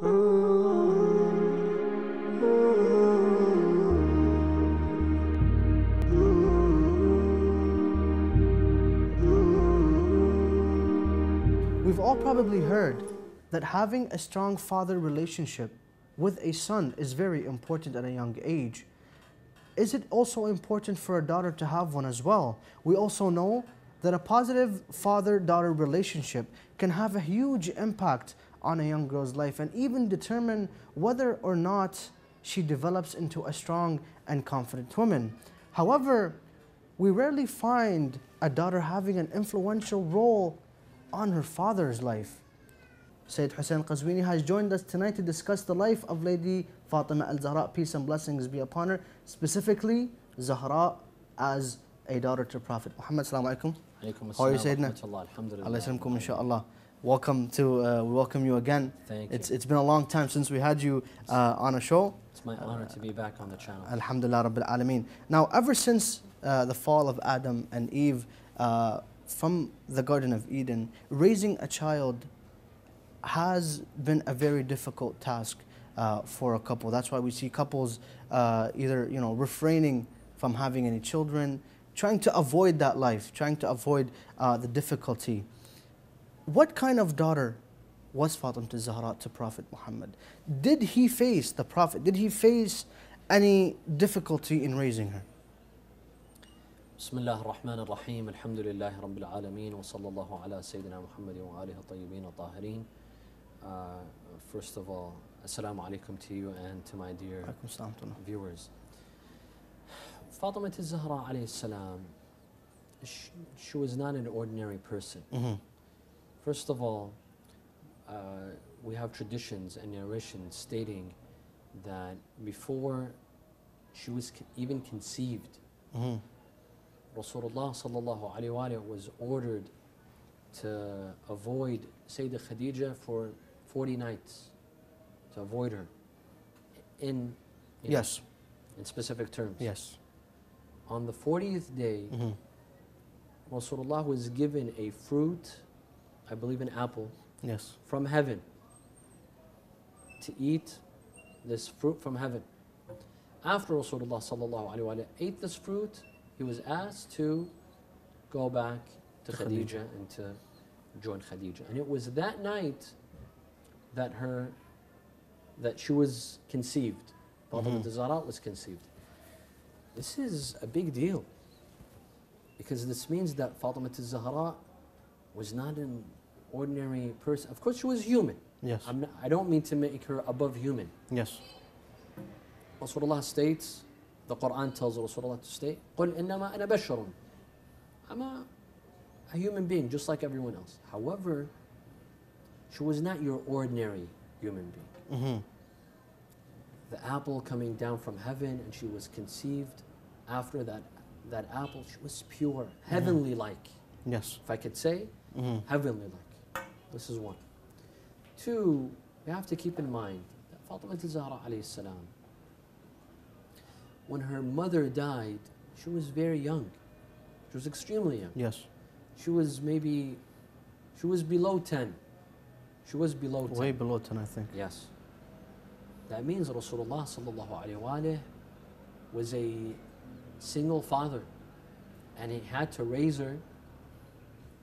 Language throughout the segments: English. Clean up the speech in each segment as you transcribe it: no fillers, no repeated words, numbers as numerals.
We've all probably heard that having a strong father relationship with a son is very important at a young age. Is it also important for a daughter to have one as well? We also know that a positive father-daughter relationship can have a huge impact on a young girl's life and even determine whether or not she develops into a strong and confident woman. However, we rarely find a daughter having an influential role on her father's life. Sayyid Hussein Qazwini has joined us tonight to discuss the life of Lady Fatima al-Zahra, peace and blessings be upon her, specifically Zahra as a daughter to Prophet Muhammad. Assalamu alaikum. How are you, Sayyidina? Alhamdulillah. Allah yaslamkum, inshaAllah. Welcome to, we welcome you again. Thank you. It's been a long time since we had you on a show. It's my honor to be back on the channel. Alhamdulillah Rabbil Alameen. Now, ever since the fall of Adam and Eve, from the Garden of Eden, raising a child has been a very difficult task for a couple. That's why we see couples either, you know, refraining from having any children, trying to avoid that life, trying to avoid the difficulty. What kind of daughter was Fatimah Zahra to Prophet Muhammad? Did he face the Prophet? Did he face any difficulty in raising her? بسم الله الرحمن الرحيم الحمد لله رب العالمين وصلى الله على سيدنا محمد وآله الطيبين الطاهرين. First of all, assalamu alaikum to you and to my dear viewers. Fatima al-Zahra alayhi salam, she was not an ordinary person. First of all, we have traditions and narrations stating that before she was even conceived, Rasulullah sallallahu alayhi wa sallam was ordered to avoid Sayyidah Khadija for 40 nights, to avoid her in, yes, in specific terms. Yes. On the 40th day, Rasulullah was given a fruit, I believe an apple, yes, from heaven, to eat this fruit from heaven. After Rasulullah sallallahu alayhi wa sallam ate this fruit, he was asked to go back to Khadija and to join Khadija. And it was that night that she was conceived. Fatima Zahra was conceived. This is a big deal, because this means that Fatima Zahra was not an ordinary person. Of course, she was human. Yes. I don't mean to make her above human. Yes. Rasulullah states, the Quran tells Rasulullah to state, قُلْ إِنَّمَا أَنَا بَشَرٌ. I'm a human being just like everyone else. However, she was not your ordinary human being. The apple coming down from heaven, and she was conceived. After that apple, she was pure, heavenly-like. Yes. If I could say, heavenly-like. This is one. Two, we have to keep in mind that Fatima al-Zahra alayhi salam, when her mother died, she was very young. She was extremely young. Yes. She was maybe, she was below 10. She was below 10. Way below 10, I think. Yes. That means Rasulullah sallallahu alayhi wa sallam was a single father, and he had to raise her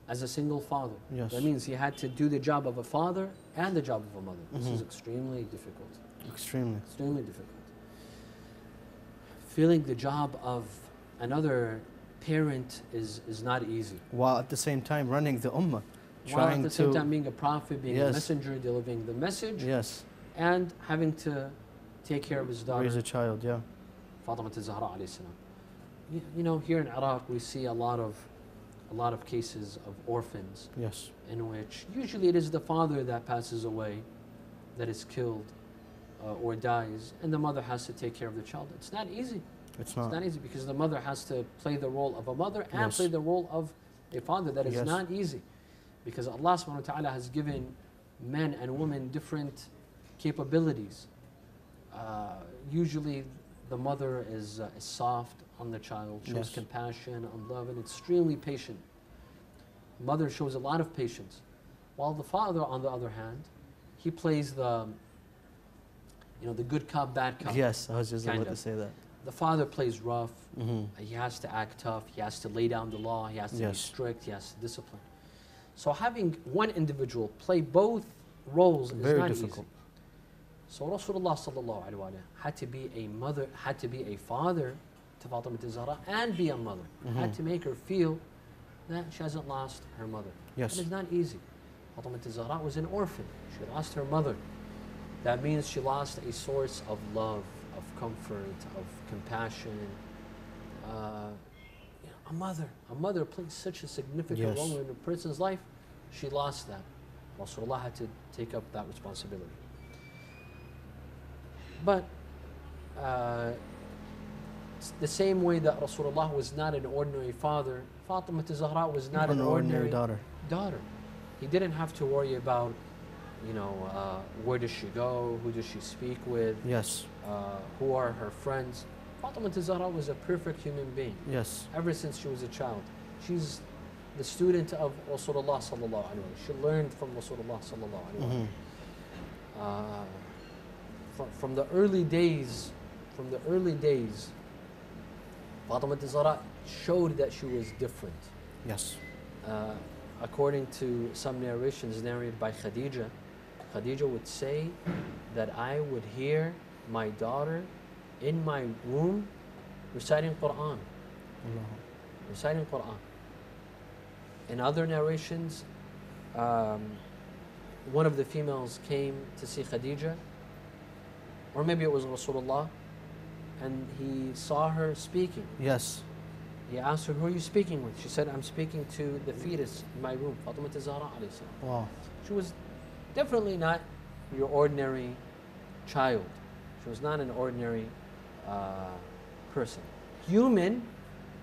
as a single father. Yes. That means he had to do the job of a father and the job of a mother. This is extremely difficult. Extremely. Extremely difficult. Feeling the job of another parent is not easy. While at the same time running the ummah. While at the same time being a prophet, being a messenger, delivering the message. Yes. And having to take care of his daughter. Raise a child, yeah. Fatima al-Zahra alayhi salam. You know, here in Iraq we see a lot of cases of orphans. Yes. In which usually it is the father that passes away, that is killed, or dies, and the mother has to take care of the child. It's not easy. It's not easy, because the mother has to play the role of a mother and play the role of a father. That is not easy, because Allah subhanahu wa ta'ala has given men and women different capabilities. Usually the mother is soft on the child, shows compassion and love, and extremely patient. Mother shows a lot of patience, while the father, on the other hand, He plays the, you know, the good cop, bad cop. Yes, I was just about to say that. The father plays rough. Mm-hmm. He has to act tough. He has to lay down the law. He has to be strict. He has to discipline. So having one individual play both roles is not difficult. Easy. So Rasulullah sallallahu alaihi wasallam had to be a mother, had to be a father to Fatima Zahra, and be a mother. Mm-hmm. Had to make her feel that she hasn't lost her mother. Yes, it's not easy. Fatima Zahra was an orphan. She lost her mother. That means she lost a source of love, of comfort, of compassion. You know, a mother plays such a significant role in a person's life. She lost that. Rasulullah had to take up that responsibility. But the same way that Rasulullah was not an ordinary father, Fatima Zahra was not an ordinary daughter. He didn't have to worry about, you know, where does she go, who does she speak with, who are her friends. Fatima Zahra was a perfect human being. Yes. Ever since she was a child, she's the student of Rasulullah sallallahu alaihi wasallam. She learned from Rasulullah sallallahu alaihi wasallam. From the early days, Fatima Zahra showed that she was different. Yes. According to some narrations narrated by Khadija, Khadija would say that I would hear my daughter in my womb reciting Quran. Reciting Quran. In other narrations, one of the females came to see Khadija, or maybe it was Rasulullah, and he saw her speaking. Yes. He asked her, who are you speaking with? She said, I'm speaking to the fetus in my womb, Fatima Zahra alayhi salam. Wow. She was definitely not your ordinary child. She was not an ordinary person. Human,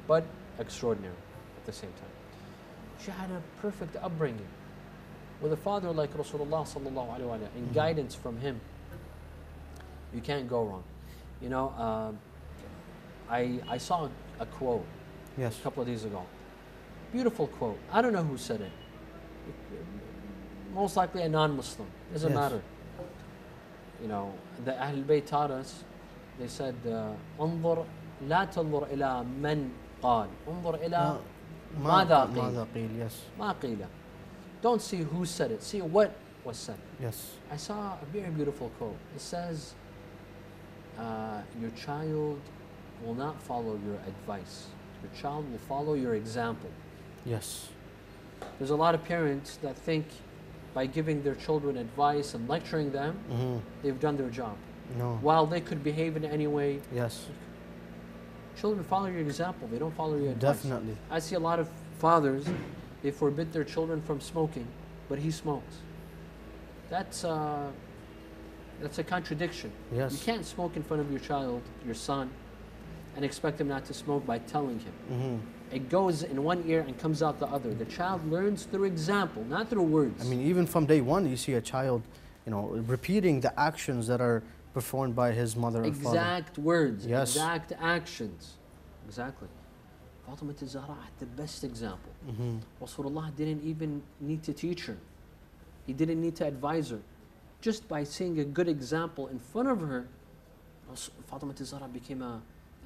but extraordinary at the same time. She had a perfect upbringing with a father like Rasulullah sallallahu alaihi wasallam, and guidance from him. You can't go wrong. You know, I saw a quote a couple of days ago. Beautiful quote. I don't know who said it. Most likely a non-Muslim. Doesn't matter. You know, the Ahlul Bayt taught us, they said, انظر لا تنظر إلى من قال. انظر إلى ماذا قيل. ما قيل. Don't see who said it. See what was said. Yes. I saw a very beautiful quote. It says, your child will not follow your advice. Your child will follow your example. Yes. There's a lot of parents that think by giving their children advice and lecturing them, they've done their job. No. While they could behave in any way. Yes. Children follow your example. They don't follow your advice. Definitely. I see a lot of fathers, they forbid their children from smoking, but he smokes. That's a contradiction. Yes. You can't smoke in front of your child, your son, and expect him not to smoke by telling him. It goes in one ear and comes out the other. The child learns through example, not through words. I mean, even from day one, you see a child, you know, repeating the actions that are performed by his mother and father. Exact words, exact actions. Exactly. Fatima Zahra had the best example. Rasulullah didn't even need to teach her. He didn't need to advise her. Just by seeing a good example in front of her, Fatima Zahra became a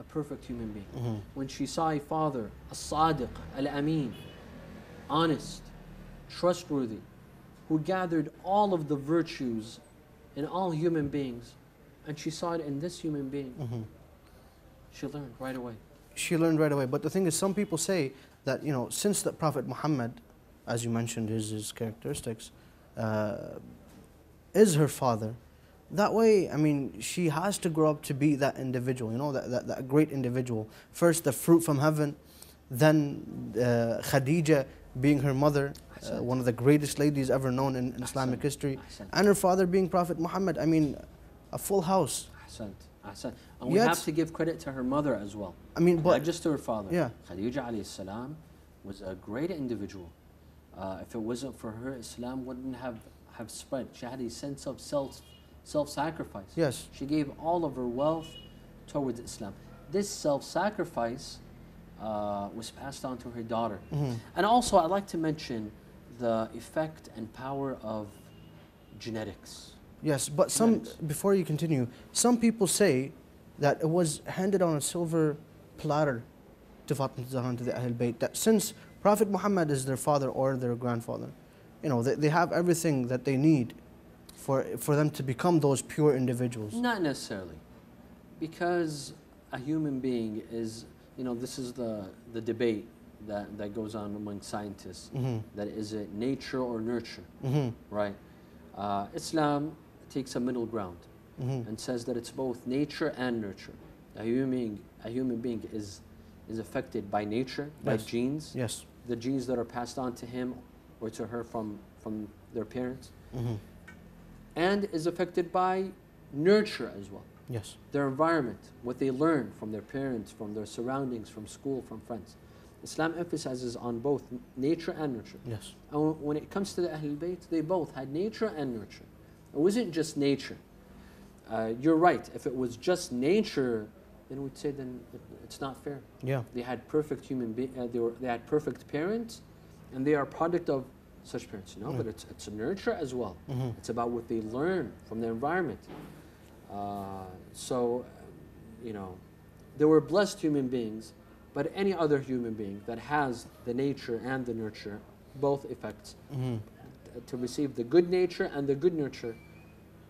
perfect human being. When she saw a father, as-Sadiq, al-Amin, honest, trustworthy, who gathered all of the virtues in all human beings, and she saw it in this human being, she learned right away. She learned right away. But the thing is, some people say that, you know, since the Prophet Muhammad, as you mentioned, his characteristics, is her father. That way, I mean, she has to grow up to be that individual, you know, that great individual. First, the fruit from heaven, then Khadija being her mother, one of the greatest ladies ever known in Islamic history, and her father being Prophet Muhammad. I mean, a full house. And we have to give credit to her mother as well. I mean, but not just to her father. Khadija alayhi salam was a great individual. If it wasn't for her, Islam wouldn't have spread. She had a sense of self-sacrifice. Yes. She gave all of her wealth towards Islam. This self-sacrifice was passed on to her daughter. And also, I'd like to mention the effect and power of genetics. Yes, but before you continue, some people say that it was handed on a silver platter to Fatima Zahra and to the Ahl Bayt, that since Prophet Muhammad is their father or their grandfather, you know, they have everything that they need for them to become those pure individuals. Not necessarily, because a human being is, you know, this is the debate that goes on among scientists, that is it nature or nurture, right? Islam takes a middle ground and says that it's both nature and nurture. A human being is affected by nature, by genes, the genes that are passed on to him or to her from their parents, and is affected by nurture as well. Yes. Their environment, what they learn from their parents, from their surroundings, from school, from friends. Islam emphasizes on both nature and nurture. Yes. And when it comes to the Ahlul Bayt, they both had nature and nurture. It wasn't just nature. You're right. If it was just nature, then we'd say then it's not fair. Yeah. They had perfect human beings. They had perfect parents, and they are a product of such parents. You know, but it's nurture as well. It's about what they learn from their environment. So, you know, they were blessed human beings. But any other human being that has the nature and the nurture, both effects, to receive the good nature and the good nurture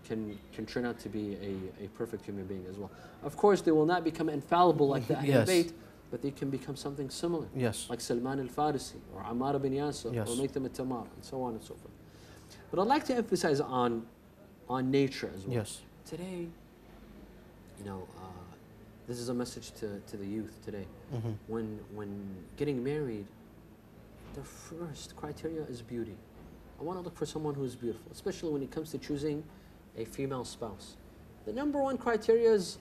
can turn out to be a perfect human being as well. Of course, they will not become infallible like the Ahlul Bayt, but they can become something similar, like Salman al-Farisi or Ammar ibn Yasir or Maytham al-Tamar and so on and so forth. But I'd like to emphasize on nature as well. Yes. Today, you know, this is a message to the youth today. When getting married, the first criteria is beauty. I want to look for someone who's beautiful, especially when it comes to choosing a female spouse. The number one criteria is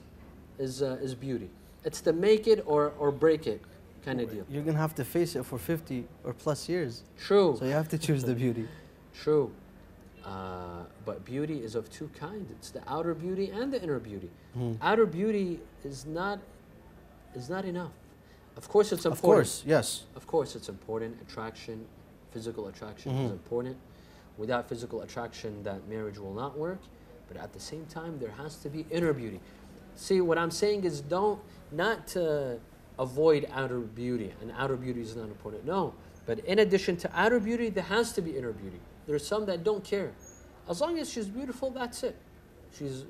beauty. It's the make it or break it kind of deal. You're going to have to face it for 50 or plus years. True. So you have to choose the beauty. True. But beauty is of two kinds. It's the outer beauty and the inner beauty. Outer beauty is not enough. Of course it's important. Of course, yes. Of course it's important. Attraction, physical attraction is important. Without physical attraction, that marriage will not work. But at the same time, there has to be inner beauty. See, what I'm saying is not to avoid outer beauty, and outer beauty is not important. No, but in addition to outer beauty, there has to be inner beauty. There's some that don't care. As long as she's beautiful, that's it. She's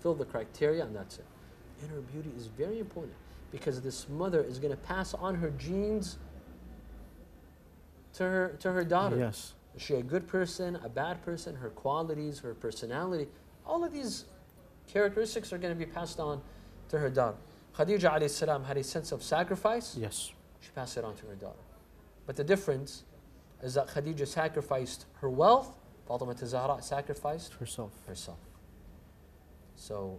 filled the criteria and that's it. Inner beauty is very important because this mother is going to pass on her genes to her daughter. Yes. Is she a good person, a bad person, her qualities, her personality, all of these characteristics are going to be passed on to her daughter. Khadija alayhi salam had a sense of sacrifice. Yes. She passed it on to her daughter. But the difference is that Khadija sacrificed her wealth, Fatima Zahra sacrificed herself. So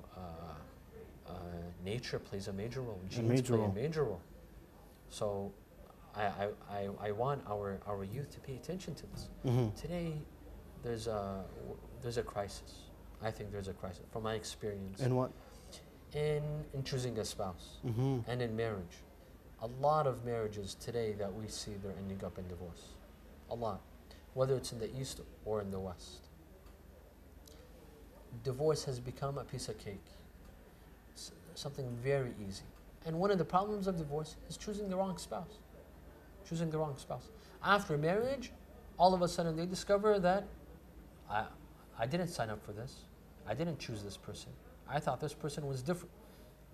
nature plays a major role, genes play a major role. So I want our youth to pay attention to this. Today, there's a crisis. I think there's a crisis, from my experience. In what? In choosing a spouse and in marriage. A lot of marriages today that we see, they're ending up in divorce. A lot, whether it's in the East or in the West. Divorce has become a piece of cake, something very easy. And one of the problems of divorce is choosing the wrong spouse, choosing the wrong spouse. After marriage, all of a sudden they discover that I didn't sign up for this. I didn't choose this person. I thought this person was different.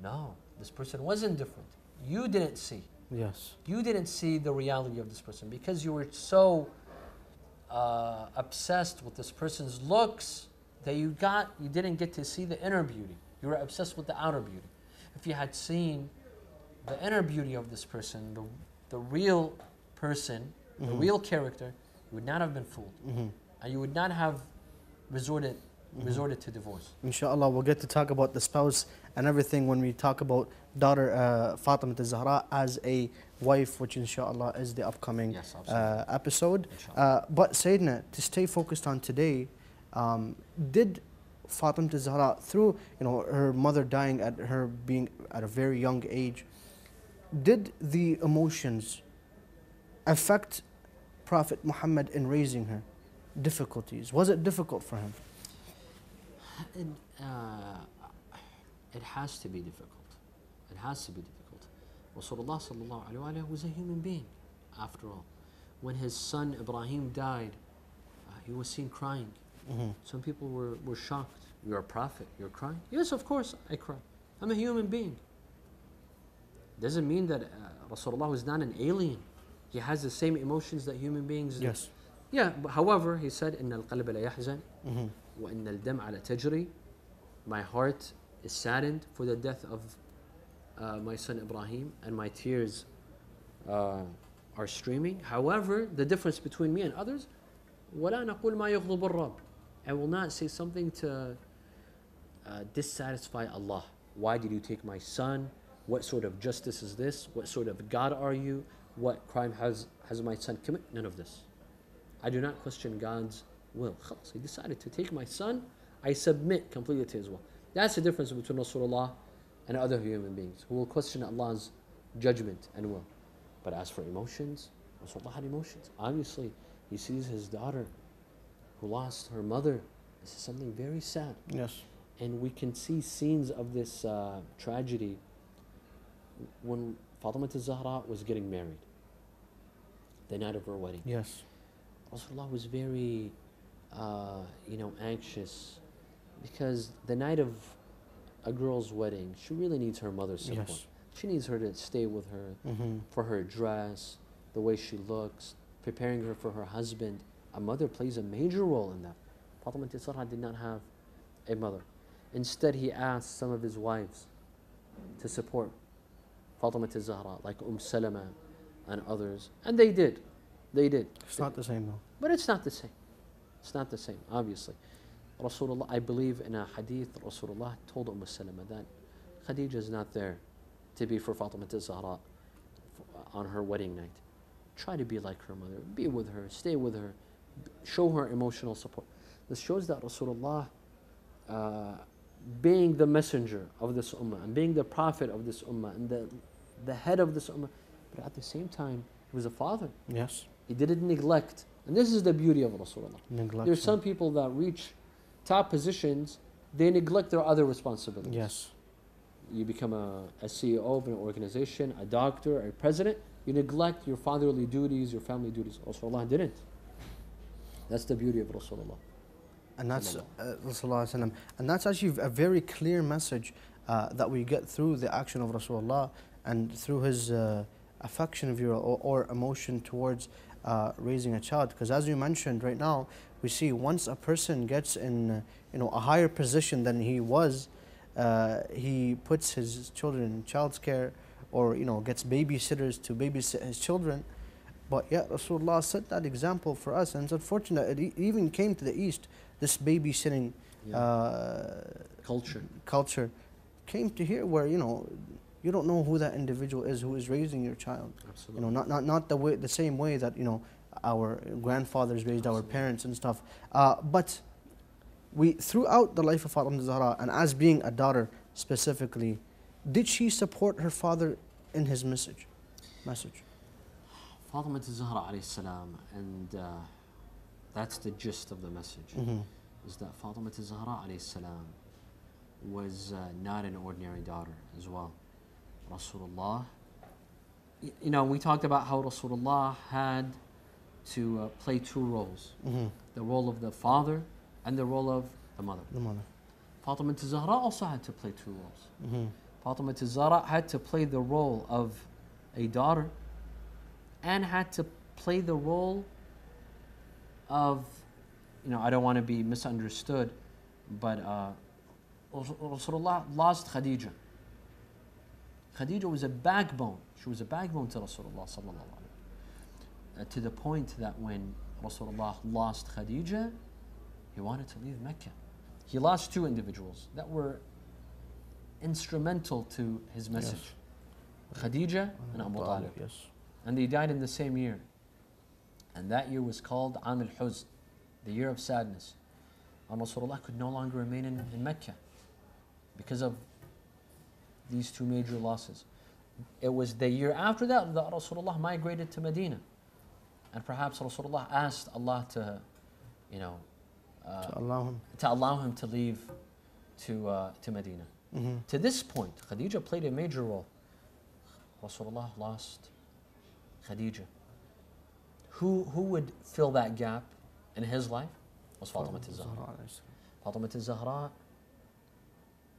No, this person wasn't different. You didn't see. Yes. You didn't see the reality of this person because you were so obsessed with this person's looks that you didn't get to see the inner beauty. You were obsessed with the outer beauty. If you had seen the inner beauty of this person, the real person, the real character, you would not have been fooled. And you would not have resorted to divorce. Inshallah, we'll get to talk about the spouse and everything when we talk about daughter Fatima Zahra as a wife, which inshallah is the upcoming episode. But Sayyidina, to stay focused on today, did Fatima Zahra, through her mother dying at her being at a very young age, did the emotions affect Prophet Muhammad in raising her? Difficulties? Was it difficult for him? It has to be difficult. It has to be difficult. Rasulullah sallallahu alaihi wasallam was a human being, after all. When his son Ibrahim died, he was seen crying. Some people were shocked. You're a prophet, you're crying? Yes, of course I cry. I'm a human being. Doesn't mean that Rasulullah is not an alien. He has the same emotions that human beings do. Yes. Yeah, but however, he said, إِنَّ الْقَلْبَ لَيَحْزَنْ وَإِنَّ الْدَمْعَ لَتَجْرِي. My heart is saddened for the death of my son Ibrahim, and my tears are streaming. However, the difference between me and others, وَلَا نَقُولْ مَا يَغْضُبُ الرَّبِّ. I will not say something to dissatisfy Allah. Why did you take my son? What sort of justice is this? What sort of God are you? What crime has my son committed? None of this. I do not question God's will. Khalas, he decided to take my son. I submit completely to his will. That's the difference between Rasulullah and other human beings who will question Allah's judgment and will. But as for emotions, Rasulullah had emotions. Obviously, he sees his daughter who lost her mother. This is something very sad. Yes. And we can see scenes of this tragedy when Fatima Zahra was getting married, the night of her wedding. Yes. Rasulullah was very, anxious, because the night of a girl's wedding, she really needs her mother's support. Yes. She needs her to stay with her for her dress, the way she looks, preparing her for her husband. A mother plays a major role in that. Fatima Zahra did not have a mother. Instead, he asked some of his wives to support Fatima Zahra, like Salama and others, and they did. They did. It's not the same, though. But it's not the same. It's not the same, obviously. Rasulullah, I believe in a hadith, Rasulullah told Salama that Khadija is not there to be for Fatima Zahra on her wedding night. Try to be like her mother. Be with her. Stay with her. Show her emotional support. This shows that Rasulullah, being the messenger of this ummah and being the prophet of this ummah and the head of this ummah, but at the same time, he was a father. Yes. He didn't neglect. And this is the beauty of Rasulullah. Neglect. There are some people that reach top positions, they neglect their other responsibilities. Yes. You become a CEO of an organization, a doctor, a president, you neglect your fatherly duties, your family duties. Rasulullah didn't. That's the beauty of Rasulullah. And that's actually a very clear message that we get through the action of Rasulullah and through his affection of or emotion towards raising a child. Because as you mentioned, right now we see once a person gets in a higher position than he was, he puts his children in child's care, or gets babysitters to babysit his children. But yet Rasulullah set that example for us, and it's unfortunate it even came to the East. This babysitting culture came to here, where you don't know who that individual is who is raising your child. Absolutely. Not the same way that our grandfathers raised our parents and stuff. But we throughout the life of Fatima Zahra, and as being a daughter specifically, did she support her father in his message? Fatima Zahra alayhi salam, and that's the gist of the message, is that Fatima Zahra alayhi salam was not an ordinary daughter as well. Rasulullah, we talked about how Rasulullah had to play two roles, the role of the father and the role of the mother. Fatima Zahra also had to play two roles. Fatima Zahra had to play the role of a daughter and had to play the role of, I don't want to be misunderstood, but Rasulullah lost Khadija. Khadija was a backbone. She was a backbone to Rasulullah sallallahu alaihi wasallam, to the point that when Rasulullah lost Khadija, he wanted to leave Mecca. He lost two individuals that were instrumental to his message, Khadija and Abu Talib. Yes. And they died in the same year. And that year was called Am al-Huzn, the year of sadness. And Rasulullah could no longer remain in Mecca because of these two major losses. It was the year after that that Rasulullah migrated to Medina. And perhaps Rasulullah asked Allah to allow him to leave to Medina. Mm-hmm. To this point, Khadija played a major role. Rasulullah lost Khadija. Who would fill that gap in his life? Was Fatima al-Zahra. Fatima al-Zahra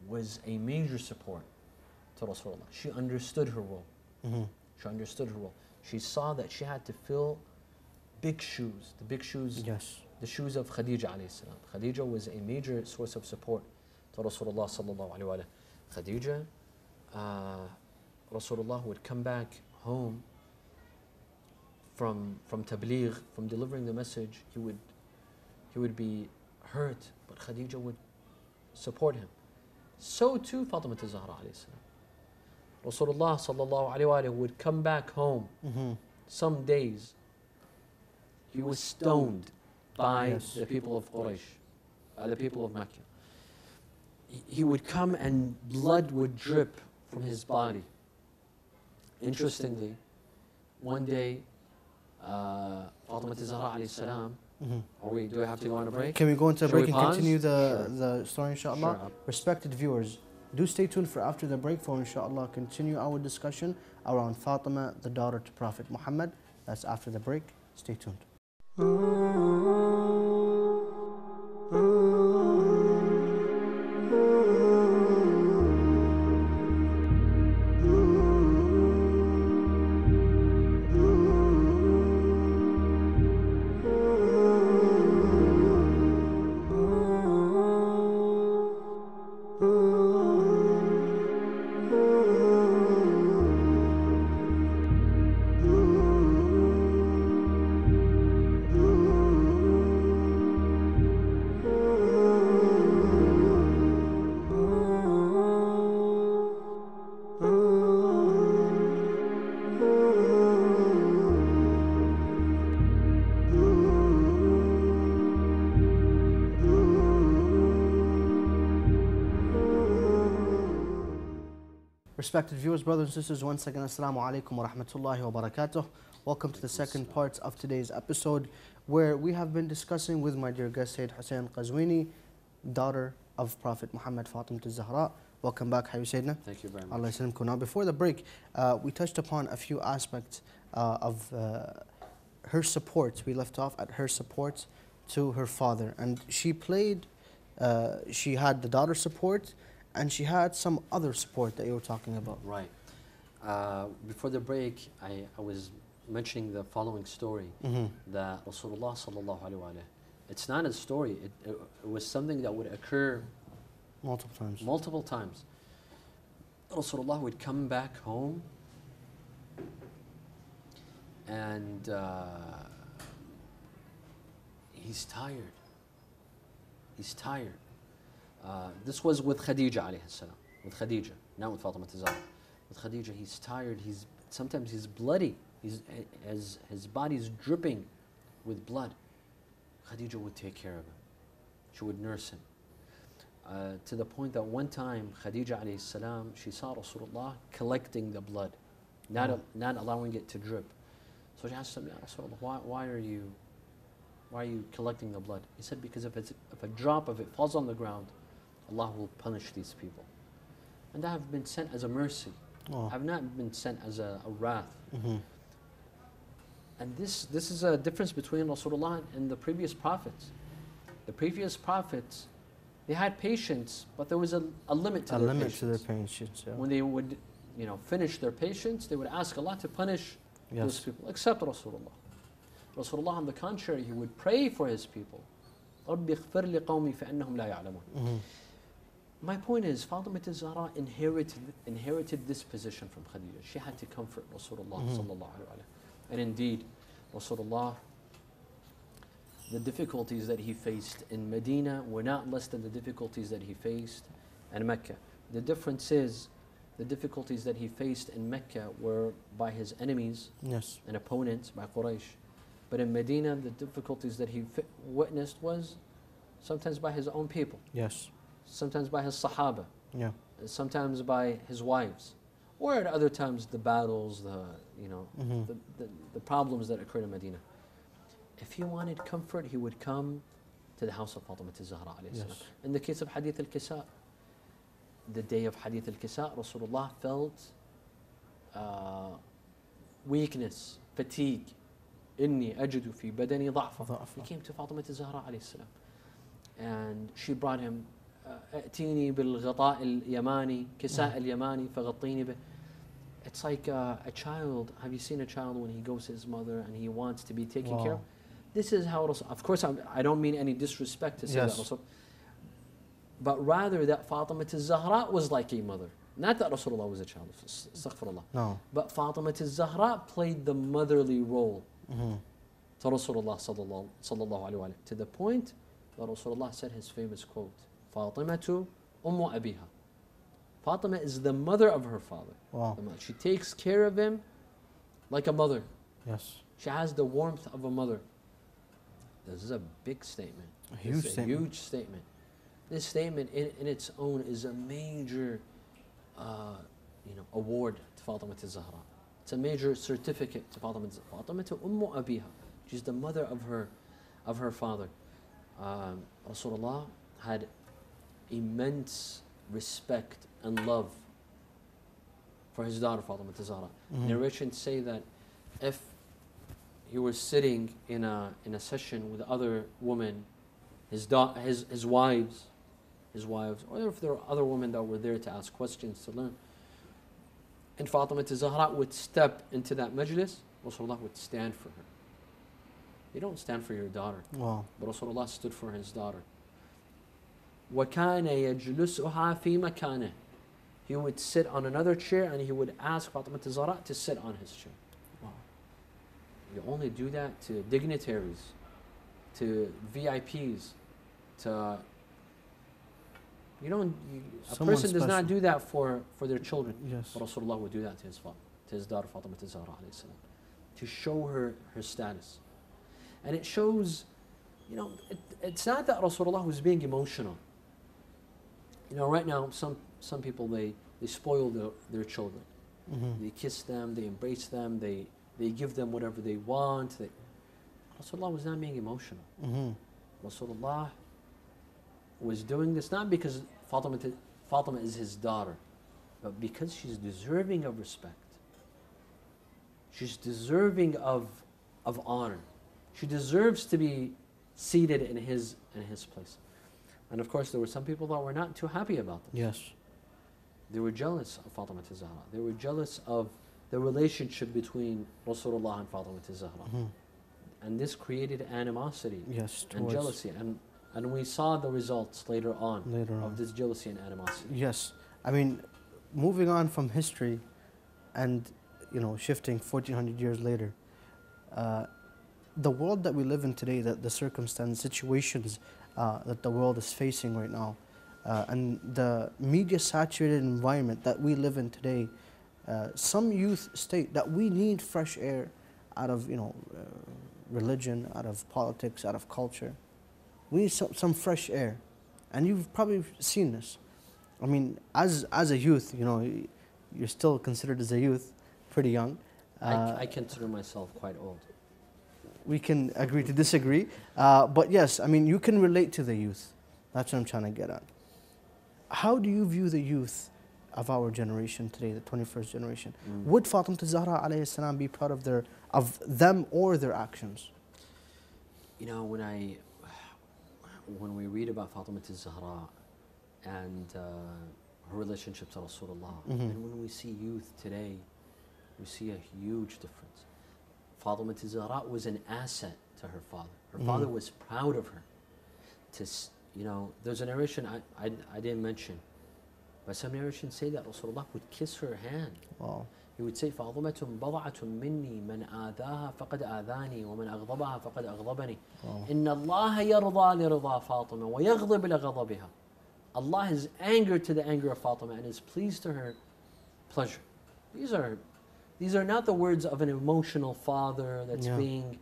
was a major support to Rasulullah. She understood her role. Mm-hmm. She understood her role. She saw that she had to fill big shoes, the big shoes, yes, the shoes of Khadija alayhi salam. Khadija was a major source of support to Rasulullah sallallahu alayhi wa Khadija, Rasulullah would come back home from tabligh, from delivering the message. He would be hurt, but Khadija would support him. So too Fatima al-Zahra alayhi salam. Rasulullah sallallahu alayhi wa would come back home. Mm-hmm. Some days he was stoned by, yes, the people of Quraysh, the people of Mecca. He would come and blood would drip from his body. Interestingly, one day, Fatima al-Zahra alayhi salam, do I have to go on a break? Can we go into a break and continue the story, inshallah? Sure. Respected viewers, do stay tuned for after the break for, inshallah, continue our discussion around Fatima, the daughter to Prophet Muhammad. That's after the break. Stay tuned. Respected viewers, brothers and sisters, once again, assalamu alaikum wa rahmatullahi wa barakatuh. Welcome to the second part of today's episode, where we have been discussing with my dear guest, Sayyid Hussein Qazwini, daughter of Prophet Muhammad, Fatima al-Zahra. Welcome back, Hayyu Sayyidina. Thank you very much. Allah yassalamkum. Now, before the break, we touched upon a few aspects of her support. We left off at her support to her father, and she had the daughter support, and she had some other support that you were talking about. Right. Before the break, I was mentioning the following story, that Rasulullah sallallahu alayhi wa sallam, it's not a story, it was something that would occur multiple times. Multiple times. Rasulullah would come back home, and he's tired. He's tired. This was with Khadija alayhi salam, with Khadija, not with Fatima al-Zahra. With Khadija, he's tired. Sometimes he's bloody. His body's dripping with blood. Khadija would take care of him. She would nurse him. To the point that one time Khadija alayhi salam, she saw Rasulullah collecting the blood, not allowing it to drip. So she asked him, Ya Rasulullah, why are you collecting the blood? He said, because if a drop of it falls on the ground, Allah will punish these people. And I have been sent as a mercy. Oh. I have not been sent as a wrath. Mm-hmm. And this is a difference between Rasulullah and the previous prophets. The previous prophets, they had patience, but there was a limit to their patience. Yeah. When they would finish their patience, they would ask Allah to punish, yes, those people, except Rasulullah. Rasulullah, on the contrary, he would pray for his people. My point is, Fatima al-Zahra inherited this position from Khadija. She had to comfort Rasulullah sallallahu alayhi wa. And indeed, Rasulullah, the difficulties that he faced in Medina were not less than the difficulties that he faced in Mecca. The difference is, the difficulties that he faced in Mecca were by his enemies, yes, and opponents, by Quraysh. But in Medina, the difficulties that he witnessed was sometimes by his own people. Yes. Sometimes by his Sahaba. Yeah. Sometimes by his wives, or at other times the battles, the problems that occurred in Medina. If he wanted comfort, he would come to the house of Fatima al-Zahra. Yes. In the case of Hadith al-Kisa, the day of Hadith al-Kisa, Rasulullah felt weakness, fatigue. إني أجد في بدني ضعفا. He came to Fatima Zahra عليه السلام, and she brought him أتيني بالغطاء اليماني, كساء اليماني فغطيني به. It's like a child. Have you seen a child when he goes to his mother and he wants to be taken care of? This is how Rasul, of course I don't mean any disrespect to say that Rasul, but rather that Fatima Zahra was like a mother. Not that Rasulullah was a child, astaghfirullah. No. But Fatima Zahra played the motherly role to Rasulullah sallallahu alayhi wa sallam, to the point that Rasulullah said his famous quote, Fatimatu ummu abiha. Fatima is the mother of her father. Wow. She takes care of him like a mother. Yes. She has the warmth of a mother. This is a big statement. A huge statement. Huge statement. This statement in its own is a major award to Fatima Zahra. It's a major certificate to Fatima Zahra. Fatima ummu abiha. She's the mother of her father. Rasulullah had immense respect and love for his daughter Fatima Zahra. Narrations say that if he was sitting in a session with other women, his wives, or if there were other women that were there to ask questions, to learn, and Fatima Zahra would step into that majlis, Rasulullah would stand for her. You don't stand for your daughter. Wow. But Rasulullah stood for his daughter. وَكَانَ يَجْلُسُهَا فِي مَكَانِهِ. He would sit on another chair and he would ask Fatima Zahra to sit on his chair. Wow. You only do that to dignitaries, to VIPs, to... a person does not do that for their children. Yes. But Rasulullah would do that to his father, to his daughter Fatima Zahra alayhi salam, to show her her status. And it shows, it's not that Rasulullah was being emotional. Right now some people they spoil their children. They kiss them, they embrace them, they give them whatever they want. Rasulullah was not being emotional. Rasulullah was doing this not because Fatima is his daughter, but because she's deserving of respect. She's deserving of honor. She deserves to be seated in his place. And of course there were some people that were not too happy about this. Yes. They were jealous of Fatima Zahra. They were jealous of the relationship between Rasulullah and Fatima Zahra. And this created animosity and jealousy. And we saw the results later on of this jealousy and animosity. Yes. I mean, moving on from history and, shifting 1400 years later, the world that we live in today, the circumstances, situations that the world is facing right now, and the media-saturated environment that we live in today, some youth state that we need fresh air out of, religion, out of politics, out of culture. We need some fresh air, and you've probably seen this. I mean, as a youth, you're still considered as a youth, pretty young. I consider myself quite old. We can agree to disagree, but yes, I mean, you can relate to the youth. That's what I'm trying to get at. How do you view the youth of our generation today, the 21st generation? Would Fatima Zahra alayhi salam be proud of them or their actions? When we read about Fatima Zahra and her relationship to Rasulullah, and when we see youth today, we see a huge difference. Fatima Zahra was an asset to her father. Her father was proud of her. There's a narration I didn't mention, but some narrations say that Rasulullah would kiss her hand. Wow. He would say, Fatima bad'atun minni, man aadaha faqad aadani, wa man aghdabaha faqad aghdabani. Inna Allah yarda li rida Fatima, wa yaghdab li ghadabiha. Allah is angered to the anger of Fatima and is pleased to her pleasure. These are not the words of an emotional father that's being,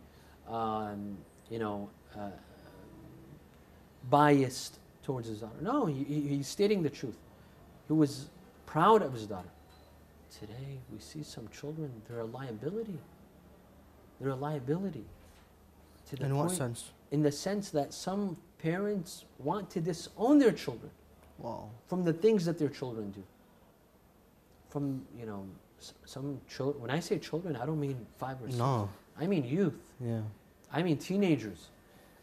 biased towards his daughter. No, he's stating the truth. He was proud of his daughter. Today, we see some children, they're a liability. They're a liability. In what sense? In the sense that some parents want to disown their children. Wow. From the things that their children do. From, you know, some children. When I say children, I don't mean 5 or 6. No. I mean youth. Yeah. I mean teenagers.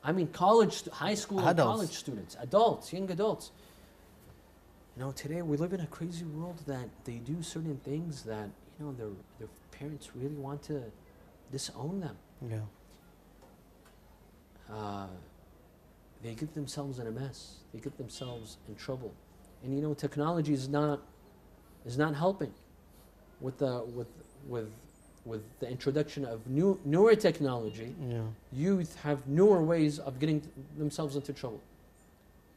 I mean college, high school and college students. Adults, young adults. You know, today we live in a crazy world that they do certain things that, you know, their parents really want to disown them. Yeah. They get themselves in a mess. They get themselves in trouble. And you know, technology is not helping with the introduction of newer technology. Yeah. Youth have newer ways of getting themselves into trouble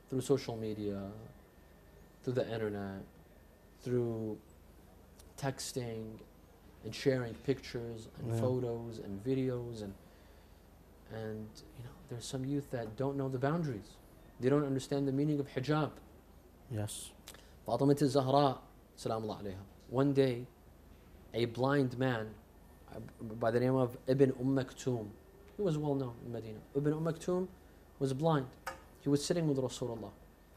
through social media, through the internet, through texting and sharing pictures and photos and videos and you know, there's some youth that don't know the boundaries. They don't understand the meaning of hijab. Yes. Fatima Zahra, salamullah alayha. One day, a blind man by the name of Ibn Umm Maktoum, he was well known in Medina. Ibn Umm Maktoum was blind. He was sitting with Rasulullah.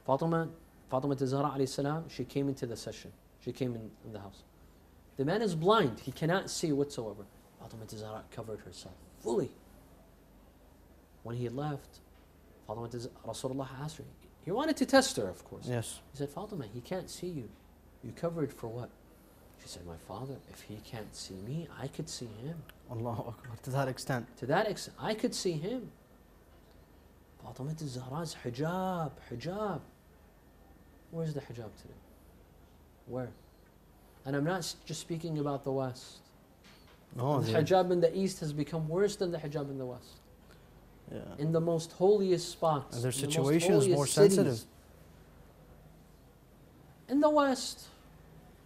Fatima Zahra alayhi salam, she came into the session. She came in the house. The man is blind. He cannot see whatsoever. Fatima Zahra covered herself fully. When he left, Fatima, Rasulullah asked her. He wanted to test her, of course. Yes. He said, Fatima, he can't see you. You covered for what? She said, my father, if he can't see me, I could see him. Allahu Akbar. To that extent. To that extent. I could see him. Fatima Zahra's hijab, hijab. Where's the hijab today? Where? And I'm not just speaking about the West. No, the hijab in the East has become worse than the hijab in the West. Yeah. In the most holiest spots. And their situation is more sensitive. In the West.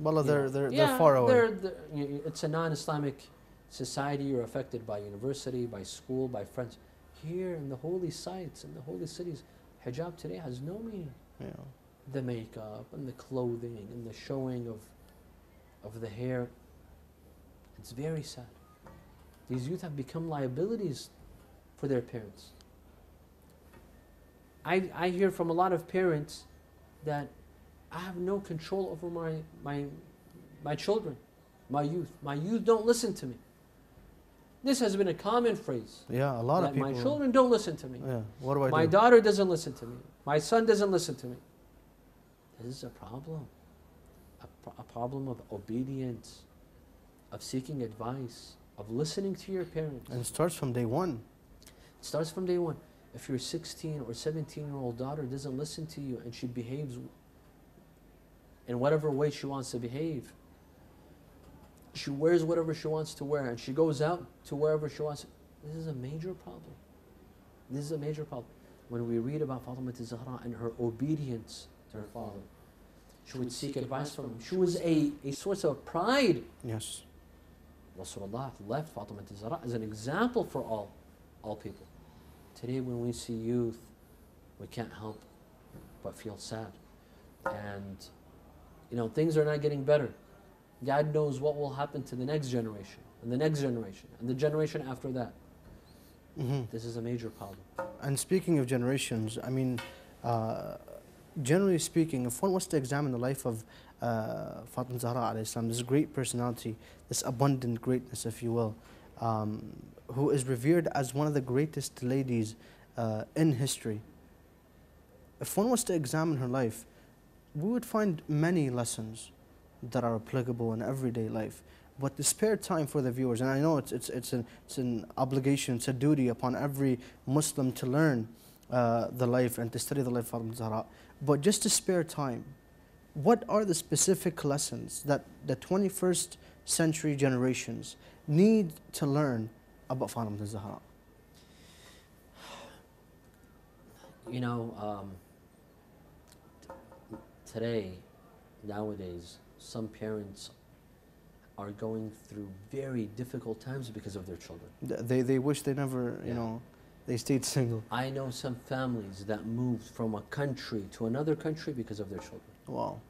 Well, they're far away. It's a non-Islamic society. You're affected by university, by school, by friends. Here in the holy sites, in the holy cities, hijab today has no meaning. Yeah. The makeup and the clothing and the showing of the hair. It's very sad. These youth have become liabilities for their parents. I hear from a lot of parents that I have no control over my children, my youth. My youth don't listen to me. This has been a common phrase. Yeah, a lot of people. My children don't listen to me. Yeah, what do I do? My daughter doesn't listen to me. My son doesn't listen to me. This is a problem. A problem of obedience, of seeking advice, of listening to your parents. And it starts from day one. It starts from day one. If your 16 or 17-year-old daughter doesn't listen to you and she behaves in whatever way she wants to behave, she wears whatever she wants to wear and she goes out to wherever she wants, this is a major problem. This is a major problem. When we read about Fatima Zahra and her obedience to her father, she would seek advice from him. She was a source of pride. Yes. Rasulullah left Fatima Zahra as an example for all people. Today when we see youth, we can't help but feel sad. And, you know, things are not getting better. God knows what will happen to the next generation, and the next generation, and the generation after that. Mm-hmm. This is a major problem. And speaking of generations, I mean, generally speaking, if one was to examine the life of Fatima Zahra alayhi salam, this great personality, this abundant greatness, if you will, who is revered as one of the greatest ladies in history. If one was to examine her life, we would find many lessons that are applicable in everyday life. But the spare time for the viewers, and I know it's an obligation, it's a duty upon every Muslim to learn the life and to study the life of Fatima Zahra. But just to spare time, what are the specific lessons that the 21st century generations need to learn about Fatima Zahra? You know, nowadays, some parents are going through very difficult times because of their children. They wish they never, you know, they stayed single. I know some families that moved from a country to another country because of their children. Wow.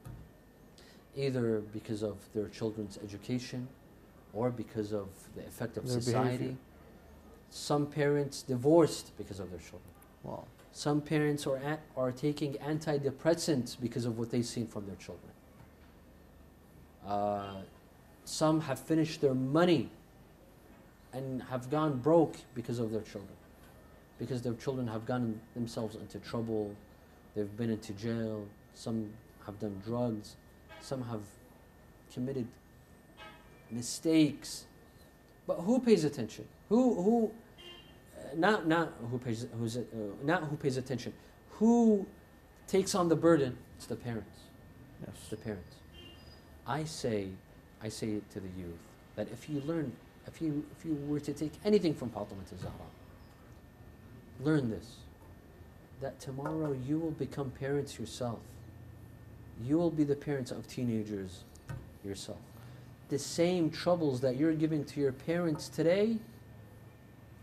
Either because of their children's education or because of the effect of their society. Behavior. Some parents divorced because of their children. Wow. Some parents are taking antidepressants because of what they've seen from their children. Some have finished their money and have gone broke because of their children, because their children have gotten themselves into trouble, they've been into jail, some have done drugs, some have committed mistakes. But who pays attention? Not who pays attention. Who takes on the burden? It's the parents. Yes, the parents. I say to the youth that if you were to take anything from Fatima to Zahra, learn this: that tomorrow you will become parents yourself. You will be the parents of teenagers yourself. The same troubles that you're giving to your parents today,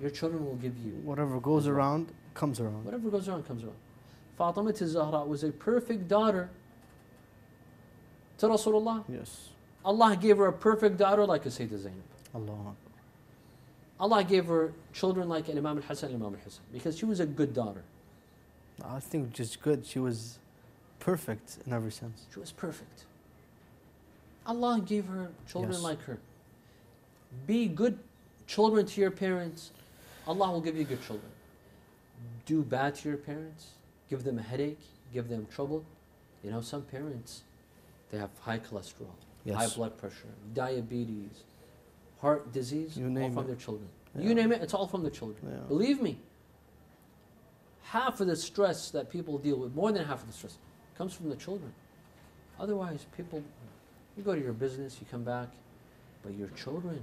your children will give you. Whatever goes around comes around. Whatever goes around comes around. Fatima Zahra was a perfect daughter to Rasulullah. Yes. Allah gave her a perfect daughter like a Sayyidah Zainab. Allah gave her children like Imam al-Hasan and Imam al-Hussein because she was a good daughter. I think just good. She was perfect in every sense. She was perfect. Allah gave her children like her. Be good children to your parents. Allah will give you good children. Do bad to your parents. Give them a headache. Give them trouble. You know, some parents, they have high cholesterol, high blood pressure, diabetes, heart disease, all from their children. You name it, it's all from the children. Believe me, half of the stress that people deal with, more than half of the stress, comes from the children. Otherwise, people, you go to your business, you come back, but your children,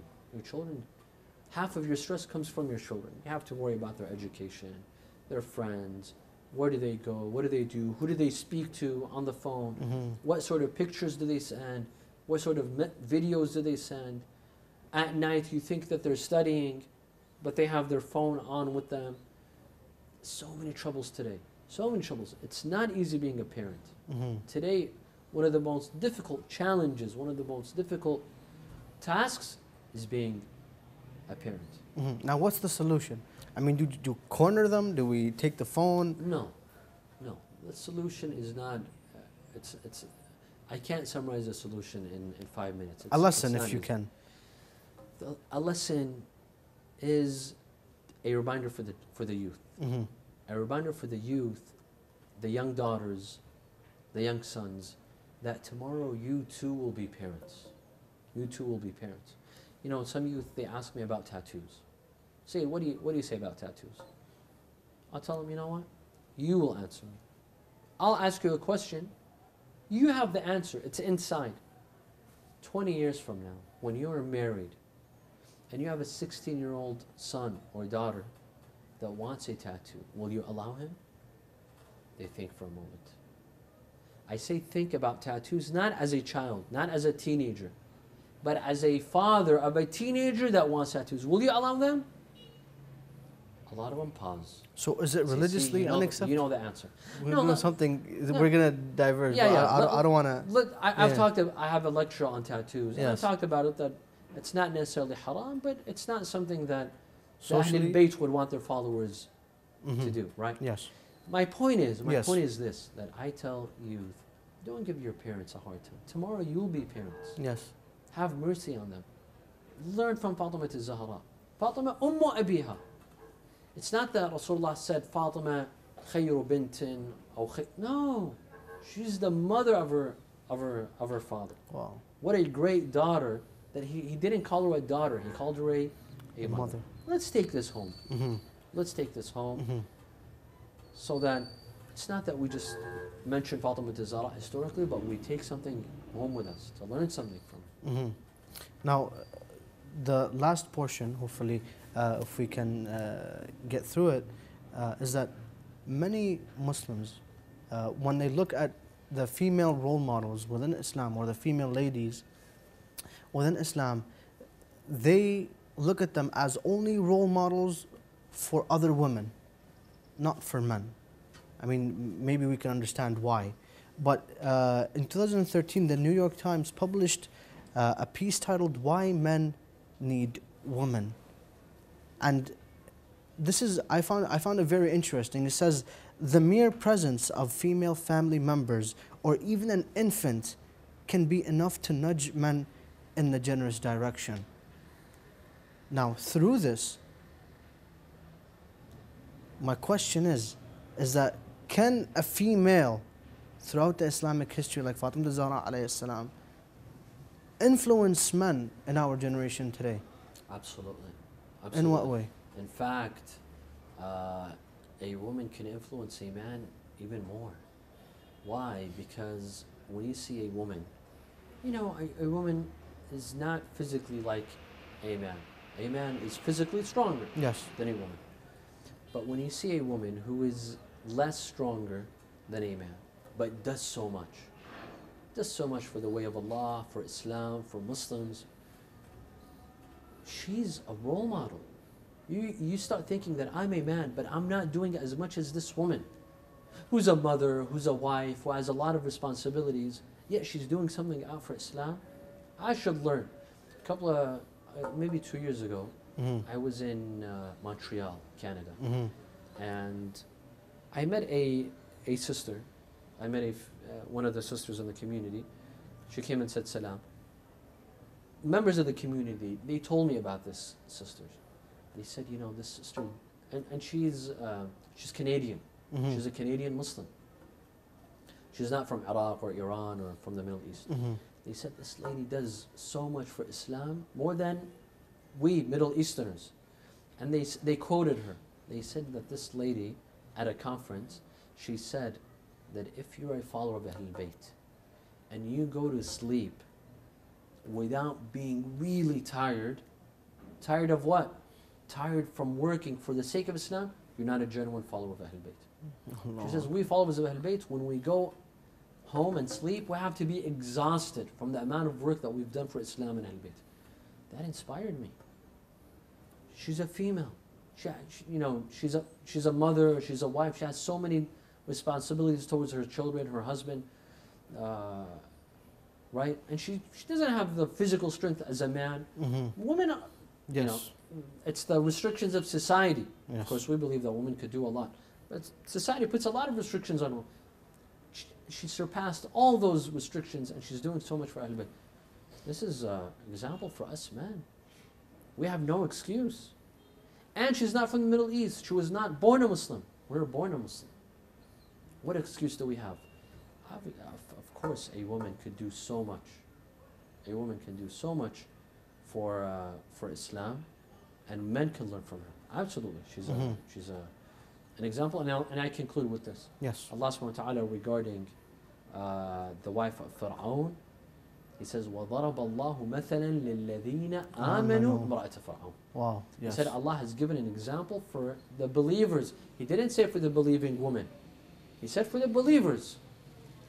half of your stress comes from your children. You have to worry about their education, their friends, where do they go, what do they do, who do they speak to on the phone, what sort of pictures do they send, what sort of videos do they send. At night, you think that they're studying, but they have their phone on with them. So many troubles today. So many troubles. It's not easy being a parent. Today, one of the most difficult challenges, one of the most difficult tasks is being a parent. Now, what's the solution? I mean, do you corner them? Do we take the phone? No. No. The solution is not... I can't summarize the solution in 5 minutes. A lesson, if you can. A lesson is a reminder for the youth. A reminder for the youth, the young daughters, the young sons, that tomorrow you too will be parents. You too will be parents. You know, some youth, they ask me about tattoos. Say, what do you say about tattoos? I'll tell them, you know what? You will answer me. I'll ask you a question. You have the answer. It's inside. 20 years from now, when you are married, and you have a 16-year-old son or daughter that wants a tattoo, will you allow him? They think for a moment. I say think about tattoos not as a child, not as a teenager, but as a father of a teenager that wants tattoos. Will you allow them? A lot of them pause. So is it religiously unacceptable? You know the answer. We're doing something, we're going to diverge. I don't want to... I have a lecture on tattoos, and I've talked about it that it's not necessarily haram, but it's not something that Ahlul Bayt would want their followers to do, right? Yes. My point is this, that I tell youth, don't give your parents a hard time. Tomorrow you'll be parents. Yes. Have mercy on them. Learn from Fatima Zahra. Fatima ummu abiha. It's not that Rasulullah said Fatima khayru bintin aw khayr. No. She's the mother of her father. Wow. What a great daughter that he didn't call her a daughter, he called her a mother. Let's take this home. Let's take this home so that it's not that we just mention Fatima Zahra historically, but we take something home with us to learn something from it. Now, the last portion, hopefully, if we can get through it, is that many Muslims, when they look at the female role models within Islam or the female ladies within Islam, they look at them as only role models for other women, not for men. I mean, maybe we can understand why. But in 2013, the New York Times published a piece titled "Why Men Need Women," and this is I found it very interesting. It says The mere presence of female family members or even an infant can be enough to nudge men in the generous direction. Now, through this, my question is that can a female throughout the Islamic history like Fatima Zahra alayhi salam influence men in our generation today? Absolutely. Absolutely. In what way? In fact, a woman can influence a man even more. Why? Because when you see a woman, you know, a woman is not physically like a man. A man is physically stronger than a woman. But when you see a woman who is less stronger than a man, but does so much for the way of Allah, for Islam, for Muslims, she's a role model. You start thinking that I'm a man, but I'm not doing as much as this woman, who's a mother, who's a wife, who has a lot of responsibilities, yet she's doing something out for Islam. I should learn. A couple of, maybe 2 years ago, I was in Montreal, Canada, and I met a sister. I met one of the sisters in the community. She came and said salam. Members of the community, they told me about this sister. They said, you know, this sister, and she's Canadian. She's a Canadian Muslim. She's not from Iraq or Iran or from the Middle East. They said this lady does so much for Islam, more than we Middle Easterners. And they quoted her. They said that this lady, at a conference, she said that if you're a follower of Ahlul Bayt and you go to sleep without being really tired, tired of what? Tired from working for the sake of Islam, you're not a genuine follower of Ahlul Bayt. She says, we followers of Ahlul Bayt, when we go home and sleep, we have to be exhausted from the amount of work that we've done for Islam and Ahlul Bayt. That inspired me. She's a female. She, you know, she's a mother, she's a wife, she has so many responsibilities towards her children, her husband, right? And she doesn't have the physical strength as a man. Women are, you know, it's the restrictions of society. Of course, we believe that women could do a lot, but society puts a lot of restrictions on her. She surpassed all those restrictions, and she's doing so much for Ahlul Bayt. This is an example for us men. We have no excuse. And she's not from the Middle East. She was not born a Muslim. We were born a Muslim. What excuse do we have? Of course, a woman could do so much. A woman can do so much for Islam, and men can learn from her. Absolutely, she's an example. And I conclude with this. Allah subhanahu wa ta'ala regarding the wife of Fir'aun, He says, وَضَرَبَ اللَّهُ مَثَلًا لِلَّذِينَ آمَنُوا امْرَأَتَ فِرْعَوْنَ. Wow. He said Allah has given an example for the believers. He didn't say for the believing woman. He said for the believers,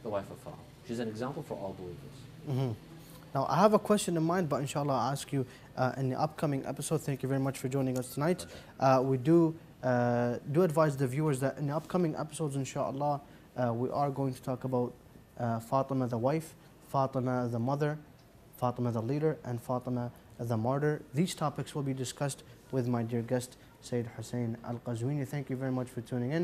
the wife of Fir'aun. She's an example for all believers. Now, I have a question in mind, but inshallah I'll ask you in the upcoming episode. Thank you very much for joining us tonight. We do advise the viewers that in the upcoming episodes, inshallah, we are going to talk about Fatima the wife, Fatima the mother, Fatima the leader, and Fatima the martyr. These topics will be discussed with my dear guest, Sayyid Hussein Al-Qazwini. Thank you very much for tuning in.